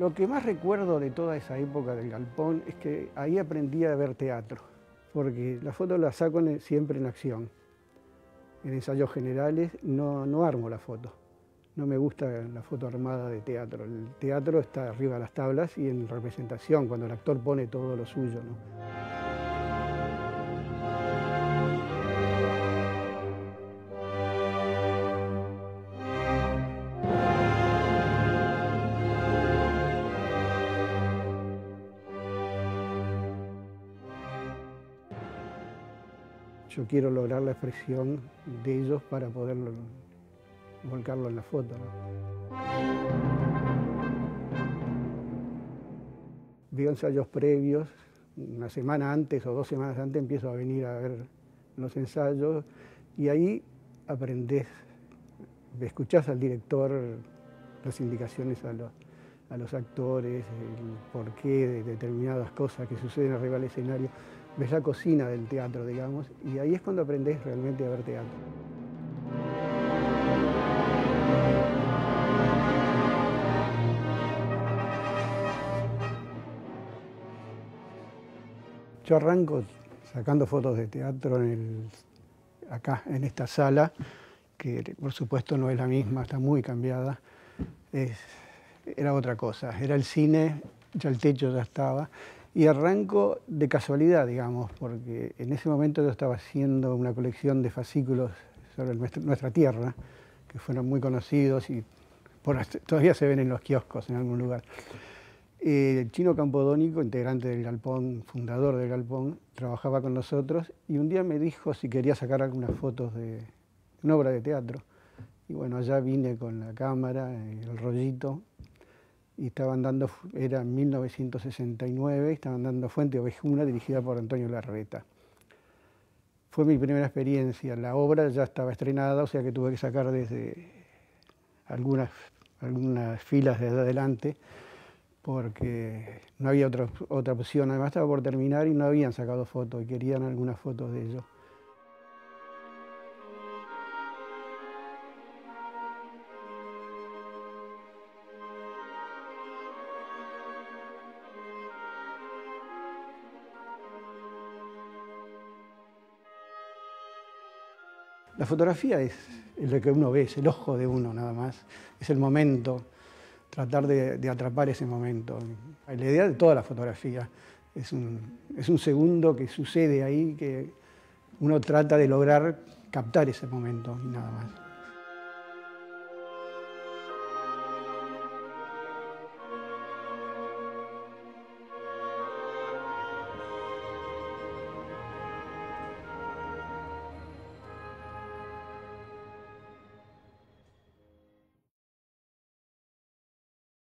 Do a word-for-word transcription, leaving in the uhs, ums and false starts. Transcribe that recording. Lo que más recuerdo de toda esa época del Galpón es que ahí aprendí a ver teatro, porque las fotos las saco en, siempre en acción. En ensayos generales no, no armo la foto, no me gusta la foto armada de teatro. El teatro está arriba de las tablas y en representación, cuando el actor pone todo lo suyo, ¿no? Yo quiero lograr la expresión de ellos para poder volcarlo en la foto, ¿no? Veo ensayos previos, una semana antes o dos semanas antes empiezo a venir a ver los ensayos y ahí aprendés, escuchás al director las indicaciones a los, a los actores, el porqué de determinadas cosas que suceden arriba del escenario. Ves la cocina del teatro, digamos, y ahí es cuando aprendés realmente a ver teatro. Yo arranco sacando fotos de teatro en el, acá, en esta sala, que por supuesto no es la misma, está muy cambiada. Es, era otra cosa, era el cine, ya el techo ya estaba. Y arranco de casualidad, digamos, porque en ese momento yo estaba haciendo una colección de fascículos sobre nuestra, nuestra tierra, que fueron muy conocidos y por, todavía se ven en los kioscos en algún lugar. Eh, el Chino Campodónico, integrante del Galpón, fundador del Galpón, trabajaba con nosotros y un día me dijo si quería sacar algunas fotos de una obra de teatro. Y bueno, allá vine con la cámara, el rollito, y estaban dando, era mil novecientos sesenta y nueve, estaban dando Fuente Ovejuna, dirigida por Antonio Larreta. Fue mi primera experiencia, la obra ya estaba estrenada, o sea que tuve que sacar desde algunas, algunas filas desde adelante, porque no había otra, otra opción, además estaba por terminar y no habían sacado fotos, y querían algunas fotos de ello. La fotografía es lo que uno ve, es el ojo de uno nada más, es el momento, tratar de, de atrapar ese momento. La idea de toda la fotografía es un, es un segundo que sucede ahí, que uno trata de lograr captar ese momento y nada más.